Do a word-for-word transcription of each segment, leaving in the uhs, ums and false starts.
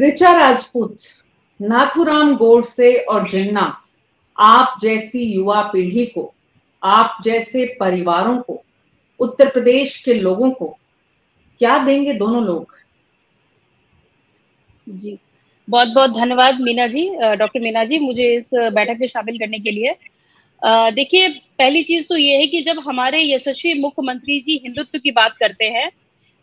रिचा राजपूत, नाथुराम गोडसे और जिन्ना, आप जैसी युवा पीढ़ी को, आप जैसे परिवारों को, उत्तर प्रदेश के लोगों को क्या देंगे दोनों लोग? जी बहुत बहुत धन्यवाद मीना जी, डॉक्टर मीना जी, मुझे इस बैठक में शामिल करने के लिए। देखिए, पहली चीज तो ये है कि जब हमारे यशस्वी मुख्यमंत्री जी हिंदुत्व की बात करते हैं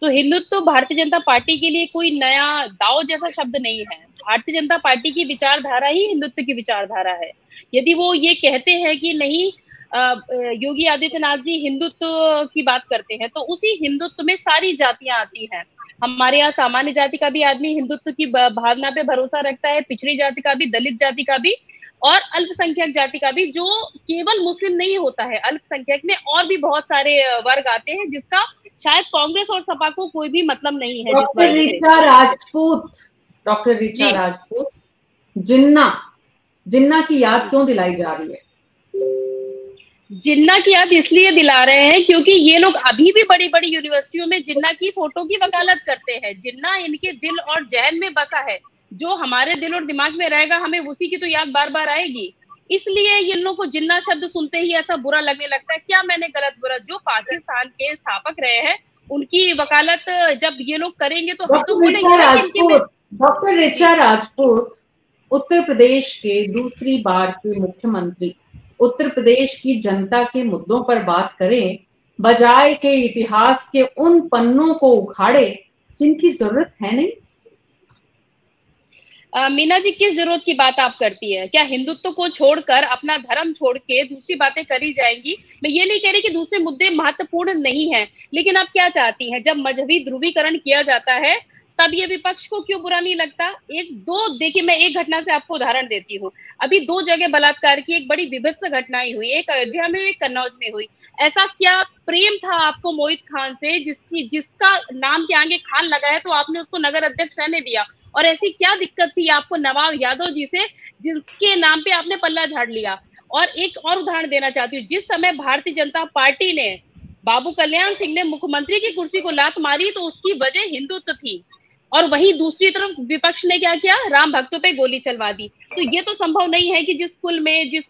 तो हिंदुत्व भारतीय जनता पार्टी के लिए कोई नया दाव जैसा शब्द नहीं है। भारतीय जनता पार्टी की विचारधारा ही हिंदुत्व की विचारधारा है। यदि वो ये कहते हैं कि नहीं, योगी आदित्यनाथ जी हिंदुत्व की बात करते हैं, तो उसी हिंदुत्व में सारी जातियां आती हैं। हमारे यहाँ सामान्य जाति का भी आदमी हिंदुत्व की भावना पे भरोसा रखता है, पिछड़ी जाति का भी, दलित जाति का भी और अल्पसंख्यक जाति का भी, जो केवल मुस्लिम नहीं होता है। अल्पसंख्यक में और भी बहुत सारे वर्ग आते हैं जिसका शायद कांग्रेस और सपा को कोई भी मतलब नहीं है। डॉक्टर रिचा राजपूत, डॉक्टर रिचा राजपूत, जिन्ना जिन्ना की याद क्यों दिलाई जा रही है? जिन्ना की याद इसलिए दिला रहे हैं क्योंकि ये लोग अभी भी बड़ी बड़ी यूनिवर्सिटियों में जिन्ना की फोटो की वकालत करते हैं। जिन्ना इनके दिल और जहन में बसा है, जो हमारे दिल और दिमाग में रहेगा हमें उसी की तो याद बार बार आएगी। इसलिए ये लोगों को जिन्ना शब्द सुनते ही ऐसा बुरा लगने लगता है। क्या मैंने गलत बुरा? जो पाकिस्तान के स्थापक रहे हैं उनकी वकालत जब ये लोग करेंगे तो हम तो बोलेंगे। डॉक्टर रिचा राजपूत उत्तर प्रदेश के दूसरी बार के मुख्यमंत्री, उत्तर प्रदेश की जनता के मुद्दों पर बात करें बजाय के इतिहास के उन पन्नों को उखाड़े जिनकी जरूरत है नहीं। आ, मीना जी, किस जरूरत की बात आप करती है? क्या हिंदुत्व को छोड़कर, अपना धर्म छोड़ के दूसरी बातें करी जाएंगी? मैं ये नहीं कह रही कि दूसरे मुद्दे महत्वपूर्ण नहीं है, लेकिन आप क्या चाहती हैं? जब मजहबी ध्रुवीकरण किया जाता है तब ये विपक्ष को क्यों बुरा नहीं लगता? एक दो देखिए, मैं एक घटना से आपको उदाहरण देती हूँ। अभी दो जगह बलात्कार की एक बड़ी विभत्स घटनाएं हुई, एक अयोध्या में, एक कन्नौज में हुई। ऐसा क्या प्रेम था आपको मोहित खान से, जिसकी जिसका नाम के आगे खान लगा है तो आपने उसको नगर अध्यक्ष रहने दिया? और ऐसी क्या दिक्कत थी आपको नवाब यादव जी से, जिसके नाम पे आपने पल्ला झाड़ लिया? और एक और उदाहरण देना चाहती हूँ, जिस समय भारतीय जनता पार्टी ने, बाबू कल्याण सिंह ने मुख्यमंत्री की कुर्सी को लात मारी तो उसकी वजह हिंदुत्व थी, और वहीं दूसरी तरफ विपक्ष ने क्या किया? राम भक्तों पे गोली चलवा दी। तो ये तो संभव नहीं है कि जिस कुल में, जिस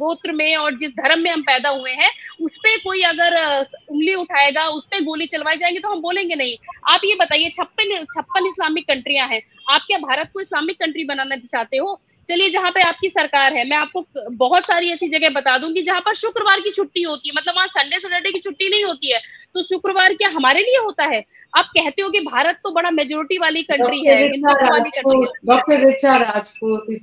गोत्र में और जिस धर्म में हम पैदा हुए हैं उस पे कोई अगर उंगली उठाएगा, उस पे गोली चलवाई जाएगी तो हम बोलेंगे नहीं। आप ये बताइए, छप्पन छप्पन इस्लामिक कंट्रियां हैं, आप क्या भारत को इस्लामिक कंट्री बनाना चाहते हो? चलिए, जहाँ पे आपकी सरकार है, मैं आपको बहुत सारी ऐसी जगह बता दूंगी जहाँ पर शुक्रवार की छुट्टी होती है, मतलब वहाँ संडे सैटरडे की छुट्टी नहीं होती है, तो शुक्रवार क्या हमारे लिए होता है? आप कहते हो कि भारत तो बड़ा मेजोरिटी वाली कंट्री है, हिंदुत्व वाली कंट्री है। डॉक्टर रिचा राजपूत।